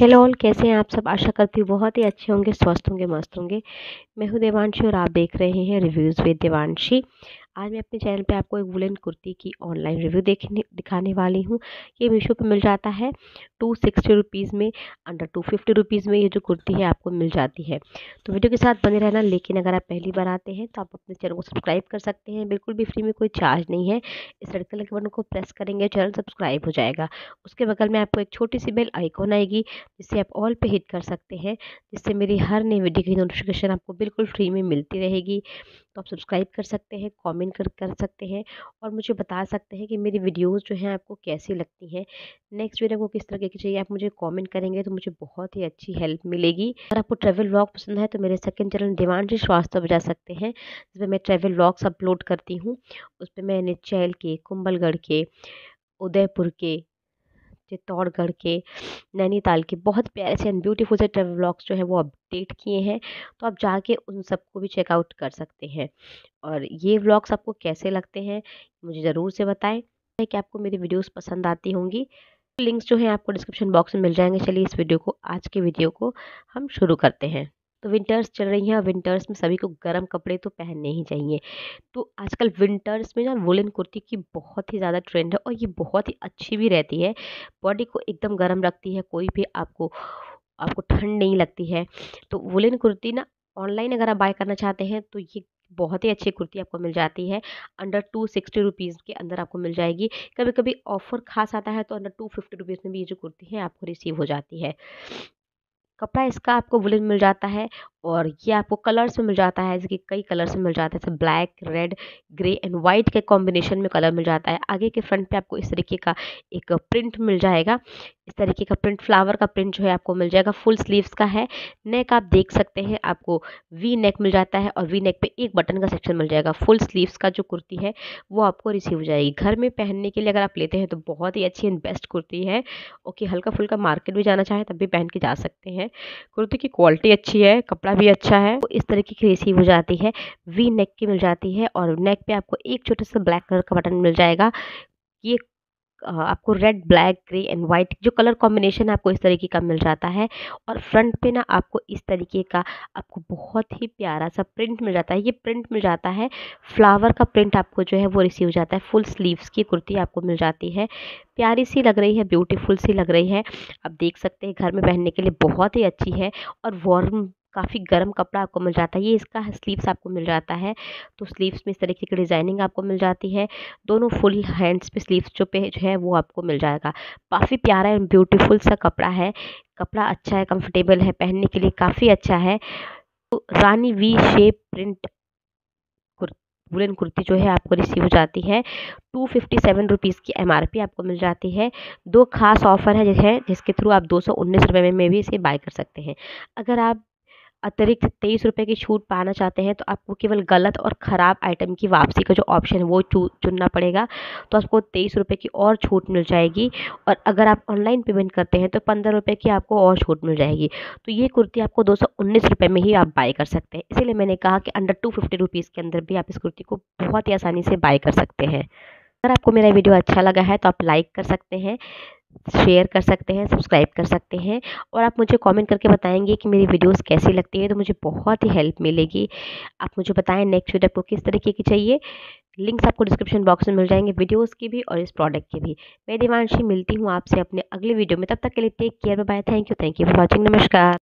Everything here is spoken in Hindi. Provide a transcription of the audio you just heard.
हेलो ऑल, कैसे हैं आप सब। आशा करती हूँ बहुत ही अच्छे होंगे, स्वस्थ होंगे, मस्त होंगे। मैं हूँ देवांशी और आप देख रहे हैं रिव्यूज़ विद देवांशी। आज मैं अपने चैनल पे आपको एक वुलन कुर्ती की ऑनलाइन रिव्यू दिखाने वाली हूँ। ये मीशो पे मिल जाता है 260 रुपीज़ में। अंडर 250 रुपीज़ में ये जो कुर्ती है आपको मिल जाती है। तो वीडियो के साथ बने रहना। लेकिन अगर आप पहली बार आते हैं तो आप अपने चैनल को सब्सक्राइब कर सकते हैं, बिल्कुल भी फ्री में, कोई चार्ज नहीं है। इस रेड कलर के बटन को प्रेस करेंगे, चैनल सब्सक्राइब हो जाएगा। उसके बगल में आपको एक छोटी सी बेल आइकॉन आएगी जिससे आप ऑल पर हिट कर सकते हैं, जिससे मेरी हर नई वीडियो की नोटिफिकेशन आपको बिल्कुल फ्री में मिलती रहेगी। तो आप सब्सक्राइब कर सकते हैं, कमेंट कर सकते हैं और मुझे बता सकते हैं कि मेरी वीडियोस जो हैं आपको कैसी लगती हैं, नेक्स्ट वीडियो को किस तरह की चाहिए। आप मुझे कमेंट करेंगे तो मुझे बहुत ही अच्छी हेल्प मिलेगी। अगर आपको ट्रैवल व्लॉग पसंद है तो मेरे सेकंड चैनल देवांशी श्रीवास्तव जा सकते हैं, जिसमें मैं ट्रैवल व्लॉग्स अपलोड करती हूँ। उस पर मैं नैनीताल के, कुंबलगढ़ के, उदयपुर के, चित्तौड़गढ़ के, नैनीताल के बहुत प्यारे से एंड ब्यूटीफुल से ट्रैवल व्लॉग्स जो है वो अपडेट किए हैं। तो आप जाके उन सबको भी चेकआउट कर सकते हैं। और ये व्लॉग्स आपको कैसे लगते हैं मुझे ज़रूर से बताएं कि आपको मेरी वीडियोस पसंद आती होंगी। लिंक्स जो हैं आपको डिस्क्रिप्शन बॉक्स में मिल जाएंगे। चलिए इस वीडियो को, आज के वीडियो को हम शुरू करते हैं। तो विंटर्स चल रही हैं और विंटर्स में सभी को गर्म कपड़े तो पहनने ही चाहिए। तो आजकल विंटर्स में ना वुलन कुर्ती की बहुत ही ज़्यादा ट्रेंड है और ये बहुत ही अच्छी भी रहती है, बॉडी को एकदम गर्म रखती है, कोई भी आपको ठंड नहीं लगती है। तो वुलन कुर्ती ना ऑनलाइन अगर आप बाय करना चाहते हैं तो ये बहुत ही अच्छी कुर्ती आपको मिल जाती है। अंडर 260 रुपीज़ के अंदर आपको मिल जाएगी। कभी कभी ऑफ़र खास आता है तो अंडर 250 रुपीज़ में भी ये जो कुर्ती है आपको रिसीव हो जाती है। कपड़ा इसका आपको वुलन मिल जाता है और ये आपको कलर्स में मिल जाता है, जैसे कि कई कलर्स में मिल जाता है, जैसे black, red, grey and white के कॉम्बिनेशन में कलर मिल जाता है। आगे के फ्रंट पे आपको इस तरीके का एक प्रिंट मिल जाएगा। इस तरीके का प्रिंट, फ्लावर का प्रिंट जो है आपको मिल जाएगा। फुल स्लीव्स का है। नेक आप देख सकते हैं, आपको वी नेक मिल जाता है और वी नेक पे एक बटन का सेक्शन मिल जाएगा। फुल स्लीव्स का जो कुर्ती है वो आपको रिसीव हो जाएगी। घर में पहनने के लिए अगर आप लेते हैं तो बहुत ही अच्छी एंड बेस्ट कुर्ती है। ओके, हल्का फुल्का मार्केट भी जाना चाहे तब भी पहन के जा सकते हैं। कुर्ती की क्वालिटी अच्छी है, कपड़ा भी अच्छा है। तो इस तरीके की रिसीव हो जाती है, वी नेक की मिल जाती है और नेक पे आपको एक छोटा सा ब्लैक कलर का बटन मिल जाएगा। ये आपको red, black, grey and white जो कलर कॉम्बिनेशन आपको इस तरीके का मिल जाता है। और फ्रंट पे ना आपको इस तरीके का आपको बहुत ही प्यारा सा प्रिंट मिल जाता है। ये प्रिंट मिल जाता है, फ्लावर का प्रिंट आपको जो है वो रिसीव हो जाता है। फुल स्लीव्स की कुर्ती आपको मिल जाती है। प्यारी सी लग रही है, ब्यूटीफुल सी लग रही है। आप देख सकते हैं, घर में पहनने के लिए बहुत ही अच्छी है और वार्म, काफ़ी गर्म कपड़ा आपको मिल जाता है। ये इसका स्लीव्स आपको मिल जाता है। तो स्लीव्स में इस तरीके की डिज़ाइनिंग आपको मिल जाती है। दोनों फुल हैंड्स पे स्लीव्स जो है वो आपको मिल जाएगा। काफ़ी प्यारा एंड ब्यूटीफुल सा कपड़ा है। कपड़ा अच्छा है, कंफर्टेबल है, पहनने के लिए काफ़ी अच्छा है। तो रानी V shape print woollen kurti जो है आपको रिसीव हो जाती है। 257 रुपीज़ की MRP आपको मिल जाती है। दो खास ऑफ़र है जिसके थ्रू आप 219 रुपये में भी इसे बाय कर सकते हैं। अगर आप अतिरिक्त 23 रुपये की छूट पाना चाहते हैं तो आपको केवल गलत और ख़राब आइटम की वापसी का जो ऑप्शन है वो चुनना पड़ेगा। तो आपको 23 रुपये की और छूट मिल जाएगी। और अगर आप ऑनलाइन पेमेंट करते हैं तो 15 रुपये की आपको और छूट मिल जाएगी। तो ये कुर्ती आपको 219 रुपये में ही आप बाय कर सकते हैं। इसीलिए मैंने कहा कि अंडर 250 रुपीज़ के अंदर भी आप इस कुर्ती को बहुत ही आसानी से बाय कर सकते हैं। अगर आपको मेरा वीडियो अच्छा लगा है तो आप लाइक कर सकते हैं, शेयर कर सकते हैं, सब्सक्राइब कर सकते हैं। और आप मुझे कमेंट करके बताएंगे कि मेरी वीडियोस कैसी लगती है तो मुझे बहुत ही हेल्प मिलेगी। आप मुझे बताएं नेक्स्ट वीडियो आपको किस तरीके की चाहिए। लिंक्स आपको डिस्क्रिप्शन बॉक्स में मिल जाएंगे, वीडियोस की भी और इस प्रोडक्ट की भी। मैं देवांशी मिलती हूँ आपसे अपने अगले वीडियो में। तब तक के लिए take care, bye. Thank you for watching. नमस्कार।